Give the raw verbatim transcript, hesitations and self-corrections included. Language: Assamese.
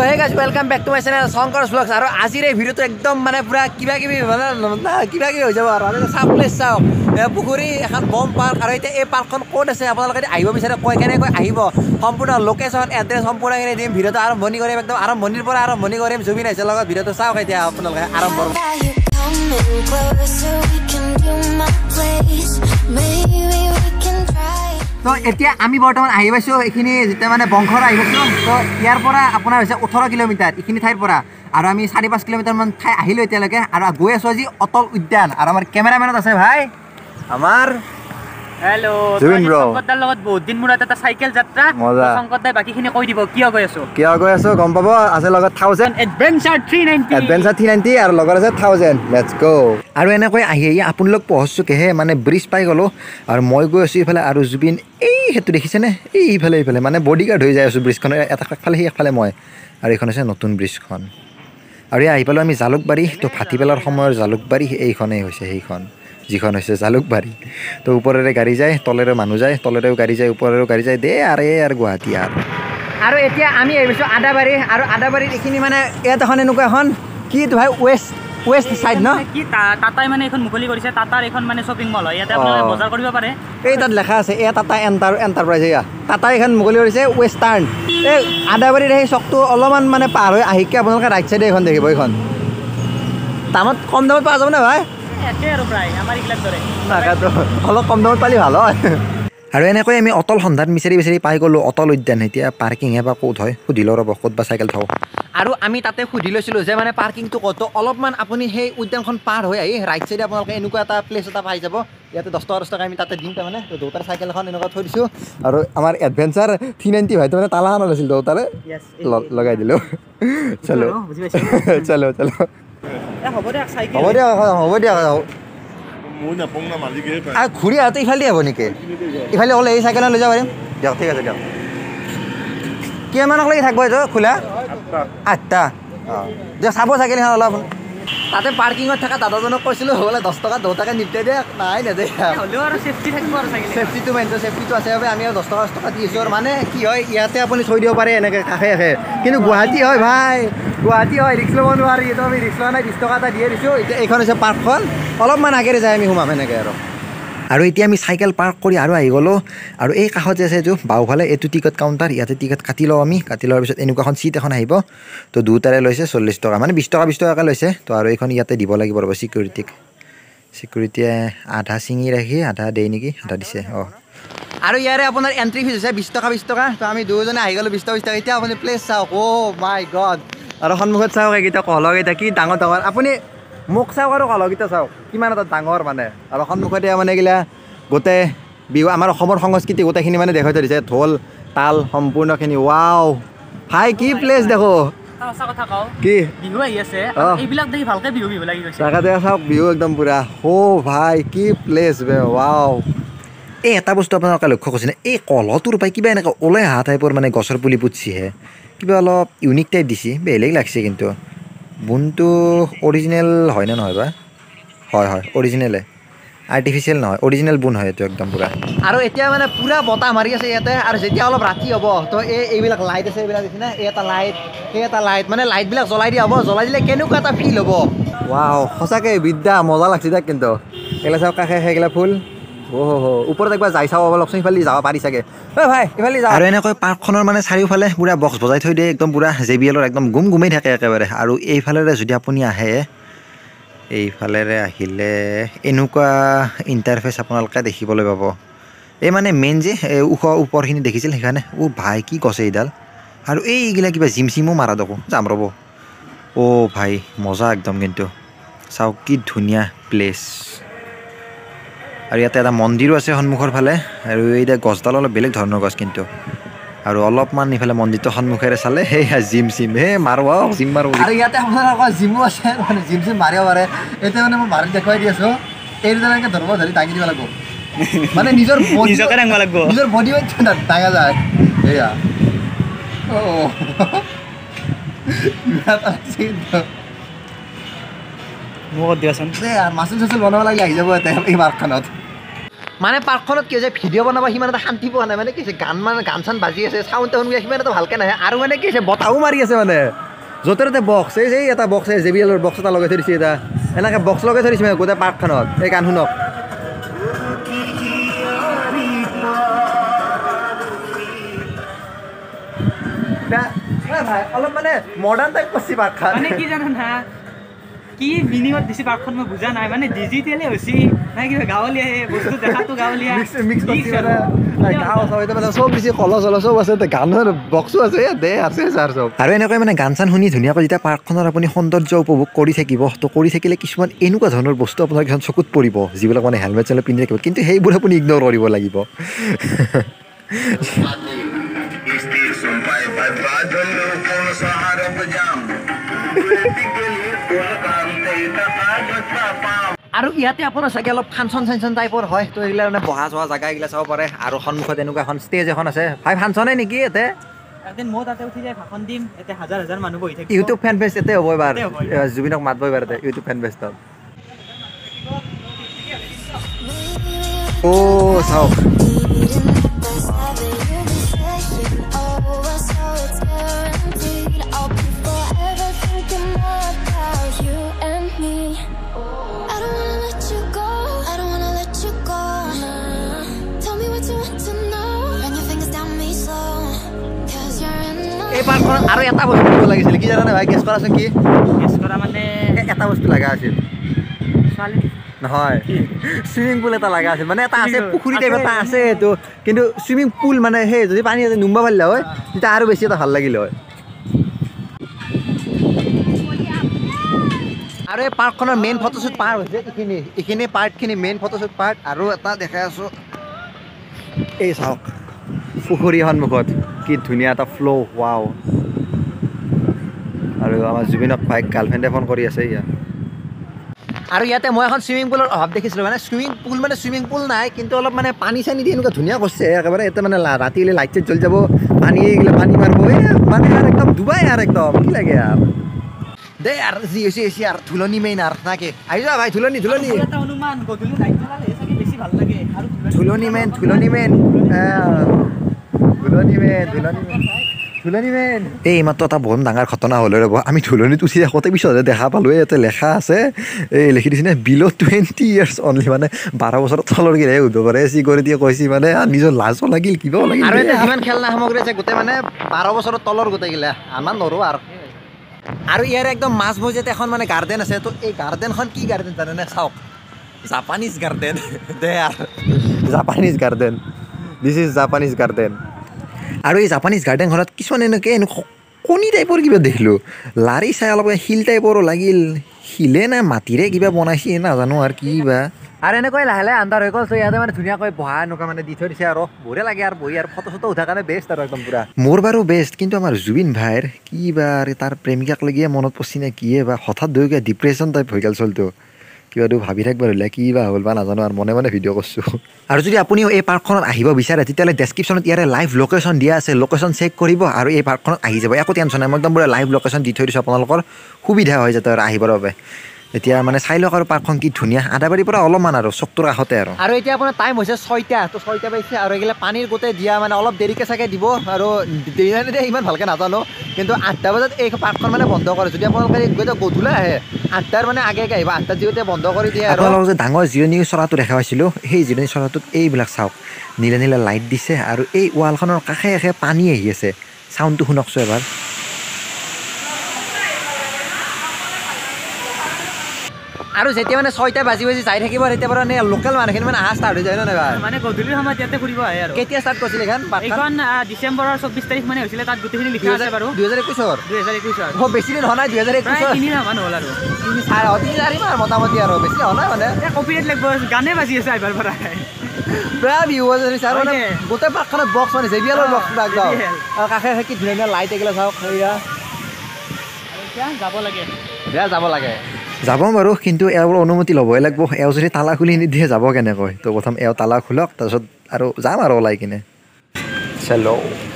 So hey guys, welcome back to my channel Songkars Vlogs. Aro ajir ei video to ekdom mane pura kiba kibi na kiba kibi hoye jabo. Aro sab place sao pukuri ekhan bom park aro eta ei park kon kon ase apnaloke aibo bisare koi kene koi aibo sampurna location address sampurna kene dim video to arambhoni korim ekdom arambhonir pora arambhoni korim jumi naise logot video to sao khaite apnaloke arambh. So etia ami bortoman ahi paisho ekhini jeta mane bongkhor ahi paisho to iar pora apunar hoise eighteen kilometer ekhini thair pora aru ami forty-five kilometer man thai ahilo etia lage aru goi aso ji Atol Udyan aru amar cameraman ase bhai amar hello Jubin bro Sankot logot bahut din mura eta cycle jatra Sankot dai baki khini koi dibo kiya goi aso kiya goi aso gom pabo ase logot one thousand adventure three ninety adventure three ninety aru logot ase one thousand let's go aru ene koi ahi apun log pohchu ke he mane bridge pai golo aru moi goi aso phale aru Jubin hetu dekhisene ei phale ei phale mane bodyguard hoi jai asu bridge khon eta phale hi phale moi ari khon ase notun bridge khon ari ai phale ami Jalukbari to phatibelar samoyor Jalukbari ei khone hoise ei khon ji khon hoise Jalukbari to upore re gari jai tolere manu jai tolere gari jai upore re gari jai de are yaar Guwahati yaar aru etia ami aibisu Adabari aru Adabari ekhini mane eta khon enuka khon ki to bhai west west side na ki tatai mane ekhon mukoli korise tatar ekhon mane shopping mall eta apnale bazar koriba pare ei tat lekha ase e tata enterprise ya tata ekhon mukoli korise western e Adabari re sokto oloman mane par hoy ahike apnalka right side ekhon dekhibo ekhon tamat kom damat pa jabo na bhai ete aru pray amar iklat dore na ka to holo kom damat pali bhalo aru ene koi ami Atol Sondar miseri miseri pai golo Atol Udyan etia parking e ba kot hoy khudilo robo kot ba cycle thau aru ami tate khudi loisilo je mane parking to koto olopman apuni hei udyan khon par hoy ai right side apnalke enuka eta place eta pai jabo yate ten ten taka ami tate din ta mane to dotar cycle khon enuka thoi disu aru amar adventure three ninety bhai to mane tala han lasil dotare yes lagai dilo chalo chalo chalo e hobo dia cycle hobo dia hobo dia muna pongna mali gire pa a khuri ate ifali abo nike ifali ole ei cycle le jabare ja thik ase ja ke manak lagi thakbo jo khula atta ja sabo cycle hal alap tate parking ot thaka dada jonok koisilo hole ten taka two taka nipte de nai ne de holo ar safety thakbo ar cycle safety to maintain safety to ase hobe ami ten taka ten taka diisor mane ki hoy iate apuni thoi dio pare enake kahe kahe kintu Guwahati hoy bhai Guwahati hoy risk lo mon wari to ami risk lo nai ten taka ta diye disu eta ekhon ase park khon অলপমান আগেৰে যায় আমি হুমাম এনেকৈ আৰু আৰু এতিয়া আমি সাইকেল পাৰ্ক কৰি আৰু আহি গ'লো আৰু এই কাহতে আছে যে বাওফালে এটো টিকট কাউণ্টাৰ ইয়াতে টিকট কাটি লওঁ আমি কাটি লোৱাৰ পিছত এনেকুৱাখন চিট এখন আহিব তো দুটাৰে লৈছে forty টকা মানে twenty টকা twenty টকা লৈছে তো আৰু এইখন ইয়াতে দিব লাগিব ৰব সিকিউৰিটিক সিকিউৰিটিয়ে আধা চিঙি ৰাখি আধা দেই নেকি আধা দিছে অ আৰু ইয়াৰে আপোনাৰ এন্ট্ৰি ফিজ আছে twenty টকা twenty টকা তো আমি দুজনে আহি গ'লো twenty twenty টকা এতিয়া আপুনি প্লেচ চাওক অ মাই গড আৰু সন্মুখত চাওক এইটা কলগেটা কি ডাঙৰ ডাঙৰ আপুনি মোক চাওক আৰু কলগিতা চাওক কিমান এটা ডাঙৰ মানে আৰু সন্মুখতে মানে গিলা গোটে বিহু আমাৰ অসমৰ সংস্কৃতি গোটেইখিনি মানে দেখাই থৈ দিছে ঢোল তাল সম্পূৰ্ণখিনি ৱাও ভাই কি প্লেচ দেখো সঁচা কথা কও কি বিহু আহি আছে এইবিলাক দেখি ভালকে বিহু বিহু লাগি গৈছে জাগা দেখা চাওক বিহু একদম পুৰা হো ভাই কি প্লেচ বে ৱাও এই এটা বস্তু আপোনালোকে লক্ষ্য কৰিছেনে এই কলটোৰ পাই কিবা এনেকৈ ওলাই হাত টাইপৰ মানে গছৰ পুলি পুতছিহে কিবা অলপ ইউনিক টাইপ দিছে বেলেগ লাগিছে কিন্তু বুনটো অৰিজিনেল হয় না নহয় বা হয় হয় অৰিজিনাল আৰ্টিফিশিয়াল নহয় অৰিজিনাল বুন হয় তো একদম পুৰা আৰু এতিয়া মানে পুৰা বতা মাৰি আছে ইয়াতে আৰু যেতিয়া অলপ ৰাতি হ'ব তো এই এইবিলাক লাইট আছে এইবিলাক দিছে না এটা লাইট এটা লাইট মানে লাইট বিলাক জ্বলাই দিয়া হ'ব জ্বলাই দিলে কেনেকুৱা এটা ফিল হ'ব ওয়াও সঁচাকৈ বিদ্যা মজা লাগিছে দা কিন্তু এলা চাও কাখে হেগলা ফুল ওহো ওপৰ দেখবা যাই চাও অলপ ইফালি যাব পাৰি চাগে ঐ ভাই ইফালি যাও আৰু এনেকৈ পাৰ্কখনৰ মানে চাৰিওফালে পুৰা বক্স বজাই থৈ দিয়ে একদম পুৰা জেবিএলৰ একদম গুম গুমেই থাকে একেবাৰে আৰু এইফালেৰে যদি আপুনি আহে এইফালেৰে আহিলে এনেকুৱা ইন্টাৰফেচ আপোনালোকে দেখিবলৈ পাব এই মানে মেইন যে উখ ওপৰখিনি দেখিছিল সেইখানে ও ভাই কি কছে এইডাল আৰু এইগিলা কিবা জিমচিমো মাৰা দক যাম ৰ'ব ও ভাই মজা একদম কিন্তু চাওক কি ধুনীয়া প্লেচ আৰু ইয়াতে এটা মন্দিৰো আছে সন্মুখৰ ফালে আৰু এইটা গছডাল অলপ বেলেগ ধৰণৰ গছ কিন্তু আৰু অলপমান ইফালে মন্দিৰটো সন্মুখেৰে চালে হেয়া জিম চিম হে মাৰোৱা জিম মাৰো আৰু ইয়াতে আপোনাৰ জিমো আছে মানে জিম চিম মাৰিব পাৰে এতিয়া মানে মই মাৰি দেখুৱাই দি আছোঁ এইজনকে ধৰ্ম ধৰি দাঙি দিব লাগিব মানে নিজৰ নিজকে দাঙিব লাগিব নিজৰ বডি ৱেট দাঙা যায় হেয়া অ মোক দিয়াচোন মাচুল চাচুল বনাব লাগি আহি যাব এতিয়া এই মাৰ্কখনত মানে পাৰ্কখনত কি যে ভিডিও বানাবা হিমান এটা শান্তি পোৱা নাই মানে কিছে গান মানে গান চান বাজি আছে সাউন্ড টাউন গিয়া হিমান এটা ভালকে নাই আৰু মানে কিছে বতাও মাৰি আছে মানে যতৰতে বক্স এই যে এটা বক্স আছে জেবিএলৰ বক্স এটা লগাই থৈছে এটা এনেকে বক্স লগাই থৈছে মানে গোটা পার্কখনত এই গান শুনক না ভাই অলপ মানে মডার্ন টাইপ কছি পার্কখন মানে কি জানো না কি মিনিমাম দিছি পার্কখন মই বুজা নাই মানে ডিজিটালে হইছি নাই কি গাওলিয়া এই বস্তু দেখাতো গাওলিয়া মিক্স মিক্স কছি না নাই গাও সবতে মানে সব দিছি কলস কলস সব আছে তে গানৰ বক্স আছে দে আছে চাৰ সব আৰু এনেকৈ মানে গান চান শুনি ধুনিয়া কজিতা পাৰ্কখনৰ আপুনি সৌন্দৰ্য উপভোগ কৰি থাকিব তো কৰি থাকিলে কিছুমান এনেকুৱা ধৰণৰ বস্তু আপোনাৰ কিছন চকুত পৰিব যিবিলাক মানে হেলমেট চলে পিন্ধি থাকিব কিন্তু হেইবোৰ আপুনি ইগনোৰ কৰিব লাগিব আৰু ইয়াতে আপোনাৰ চাগে অলপ ফাংচন ফাংচন টাইপৰ হয় তো এইগিলা মানে বহা জহা জাগা এইগিলা চাব পাৰে আৰু সন্মুখত এনেকুৱা এখন ষ্টেজ এখন আছে ভাই ফাংচনে নেকি এতে একদিন মই তাতে উঠি যাই ভাখন দিম এতে হাজাৰ হাজাৰ মানুহ বহি থাকে ইউটিউব ফ্যান পেজ এতে হ'ব এবাৰ জুবিনক মাতব এবাৰ এতে ইউটিউব ফ্যান পেজত ও চাওক পাৰ্কখন আৰু এটা বস্তু লাগিছিল কি জানা ভাই গেছ কৰাছ কি গেছ কৰা মানে এটা বস্তু লাগা আছিল শালি নহয় সুইমিং পুল এটা লাগা আছিল মানে এটা আছে পুখুৰী টাইপ এটা আছে তো কিন্তু সুইমিং পুল মানে হে যদি পানী নুমবা পাল্লা হয় তেতিয়া আৰু বেছি এটা ভাল লাগিল হয় আৰু এই পাৰ্কখনৰ মেইন ফটোশুট পাৰ হৈছে ইখিনি ইখিনি পাৰ্টখিনি মেইন ফটোশুট পাৰ্ট আৰু এটা দেখাই আছো এই চাওক পুখুৰী সন্মুখত কি ধুনীয়া এটা ফ্লো ওয়াও আৰু আমাৰ জুবিনক বাইক গাৰ্লফ্ৰেন্ডে ফোন কৰি আছে ইয়া আৰু ইয়াতে মই এখন সুইমিং পুলৰ অভাৱ দেখিছিলোঁ মানে সুইমিং পুল মানে সুইমিং পুল নাই কিন্তু অলপ মানে পানী চানী দি এনেকুৱা ধুনীয়া কৰিছে একেবাৰে এটা মানে ৰাতিলে লাইট চাইট জ্বলি যাব পানী এইগিলা পানী মাৰিব মানে আৰু একদম ডুবাই আৰু একদম কি লাগে আৰু দে আৰু যি হৈছে হৈছে আৰু ধুলনি মেইন আৰু নাকি আহি যা ভাই ধুলনি ধুলনি এটা অনুমান গধুলি লাইট জ্বলালে চাগে বেছি ভাল লাগে আৰু ধুলনি মেইন ধুলনি মেইন এই এইমাত্ৰ এটা বহুত ডাঙৰ ঘটনা হ'লে ৰ'ব আমি ধুলনিত উঠি থাকোঁতে পিছতে দেখা পালোঁ ইয়াতে লেখা আছে এই লিখি দিছে বিল' টুৱেণ্টি ইয়াৰ্ছ অনলি মানে বাৰ বছৰৰ তলৰ গিৰে উঠব পাৰে চিকিউৰিটিয়ে কৈছে মানে নিজৰ লাজো লাগিল কিবাও লাগিল আৰু এটা কিমান খেলনা সামগ্ৰী আছে গোটেই মানে বাৰ বছৰৰ তলৰ গোটেইগিলা আমাৰ নৰো আৰু আৰু ইয়াৰ একদম মাছ মজিয়াত এখন মানে গাৰ্ডেন আছে তো এই গাৰ্ডেনখন কি গাৰ্ডেন জানেনে চাওক জাপানিজ গাৰ্ডেন দে আৰু Japanese garden this is Japanese garden আৰু এই জাপানিজ গাৰ্ডেনখনত কিছুমান এনেকৈ এনেকুৱা কণী টাইপৰ কিবা দেখিলোঁ লাৰি চাই অলপ শিল টাইপৰো লাগিল শিলে না মাটিৰে কিবা বনাইছে নাজানো আৰু কি বা আৰু এনেকৈ লাহে লাহে আন্ধাৰ হৈ গ'ল তো ইয়াতে মানে ধুনীয়াকৈ বহা এনেকুৱা মানে দি থৈ দিছে আৰু বঢ়িয়া লাগে আৰু বহি আৰু ফটো চটো উঠাৰ কাৰণে বেষ্ট আৰু একদম পুৰা মোৰ বাৰু বেষ্ট কিন্তু আমাৰ জুবিন ভাইৰ কি বা তাৰ প্ৰেমিকাক লাগিয়ে মনত পৰছি নে কিয়ে বা হঠাৎ ধৰি কিবা ডিপ্ৰেশ্যন টাইপ হৈ গ'ল চলটো কিবা তো ভাবি থাকিব ধৰিলে কি বা হ'ল বা নাজানো আৰু মনে মনে ভিডিঅ' কৰিছোঁ আৰু যদি আপুনিও এই পাৰ্কখনত আহিব বিচাৰে তেতিয়াহ'লে ডেছক্ৰিপশ্যনত ইয়াৰে লাইভ লোকেশ্যন দিয়া আছে লোকেশ্যন চেক কৰিব আৰু এই পাৰ্কখনত আহি যাব একো টেনশ্যন নাই মই একদম পুৰা লাইভ লোকেশ্যন দি থৈ দিছোঁ আপোনালোকৰ সুবিধা হৈ যাতে আৰু আহিবৰ বাবে এতিয়া মানে চাই লওক আৰু পাৰ্কখন কি ধুনীয়া আদাবাৰীৰ পৰা অলপমান আৰু চকটোৰ কাষতে আৰু আৰু এতিয়া আপোনাৰ টাইম হৈছে ছয়টা তো ছয়টা পাইছে আৰু এইগিলা পানীৰ গোটেই দিয়া মানে অলপ দেৰিকৈ চাগে দিব আৰু দেৰি নাই দেই ইমান ভালকৈ নাজানো কিন্তু আঠটা বজাত এই পাৰ্কখন মানে বন্ধ কৰে যদি আপোনালোকে গধূলা আহে আঠটাৰ মানে আগে আগে আহিব আঠটাত যিহেতু বন্ধ কৰি দিয়ে আৰু আপোনালোকে যে ডাঙৰ জিৰণি চৰাটো দেখা পাইছিলোঁ সেই জিৰণি চৰাটোত এইবিলাক চাওক নীলা নীলা লাইট দিছে আৰু এই ৱালখনৰ কাষে কাষে পানী আহি আছে চাউণ্ডটো শুনকচোন এবাৰ আৰু যেতিয়া মানে ছয়টা বাজি বাজি যাই থাকিব তেতিয়া পৰা লোকেল মানুহখিনি মানে আহা ষ্টাৰ্ট হৈ যায় নহয় ভাই মানে গধূলি সময়ত ইয়াতে ফুৰিব আহে আৰু কেতিয়া ষ্টাৰ্ট কৰিছিলে এখন এখন ডিচেম্বৰৰ চৌব্বিছ তাৰিখ মানে হৈছিলে তাত গোটেইখিনি লিখা আছে বাৰু দুই হাজাৰ একৈছৰ দুই হাজাৰ একৈছৰ খুব বেছি দিন হোৱা নাই দুই হাজাৰ একৈছৰ তিনি মান হ'ল আৰু তিনি চাৰি তিনি চাৰিমাহ মোটামুটি আৰু বেছি হোৱা নাই মানে কপিৰাইট লাগিব গানে বাজি আছে আহিবাৰ পৰা প্ৰায় ভিউৱাৰ্ছ আছে আৰু গোটেই পাৰ্কখনত বক্স মানে জেবিএলৰ বক্স একদম আৰু কাষে কাষে কি ধুনীয়া লাইট এগিলা চাওক সেয়া যাব লাগে বেয়া যাব লাগে যাব বাৰু কিন্তু এওঁৰ অনুমতি ল'বই লাগিব এওঁ যদি তালা খুলি নিদিয়ে যাব কেনেকৈ তো প্ৰথম এওঁ তালা খোলক তাৰপিছত আৰু যাম আৰু ওলাই কিনে চেল'